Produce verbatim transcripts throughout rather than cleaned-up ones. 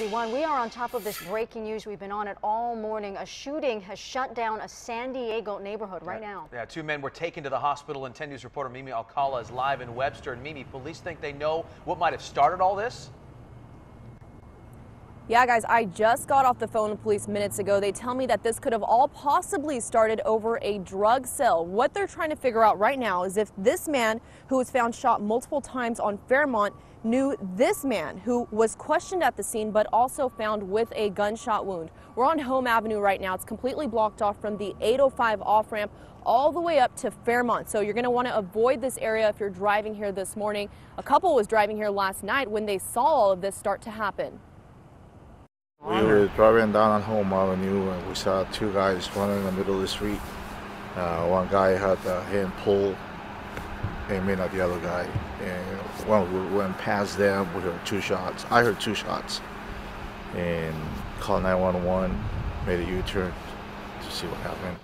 six fifty-one. We are on top of this breaking news. We've been on it all morning. A shooting has shut down a San Diego neighborhood right now. Yeah, two men were taken to the hospital, and ten News reporter Mimi Alcala is live in Webster. And Mimi, police think they know what might have started all this? Yeah, guys, I just got off the phone with police minutes ago. They tell me that this could have all possibly started over a drug sale. What they're trying to figure out right now is if this man who was found shot multiple times on Fairmont knew this man who was questioned at the scene but also found with a gunshot wound. We're on Home Avenue right now. It's completely blocked off from the eight oh five off-ramp all the way up to Fairmont. So you're going to want to avoid this area if you're driving here this morning. A couple was driving here last night when they saw all of this start to happen. We were driving down on Home Avenue and we saw two guys running in the middle of the street. Uh, one guy had a hand pull, aimed at the other guy. And when we went past them, we heard two shots. I heard two shots. And called nine one one, made a U-turn to see what happened.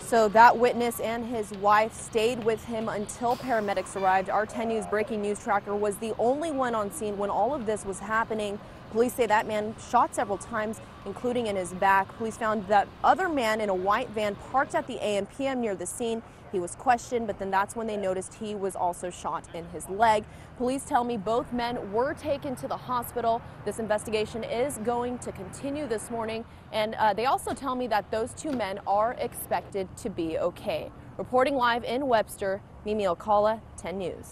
So that witness and his wife stayed with him until paramedics arrived. Our ten News breaking news tracker was the only one on scene when all of this was happening. Police say that man shot several times, including in his back. Police found that other man in a white van parked at the A M P M near the scene. He was questioned, but then that's when they noticed he was also shot in his leg. Police tell me both men were taken to the hospital. This investigation is going to continue this morning, and uh, they also tell me that those two men are expected to be okay. Reporting live in Webster, Mimi Alcala, ten News.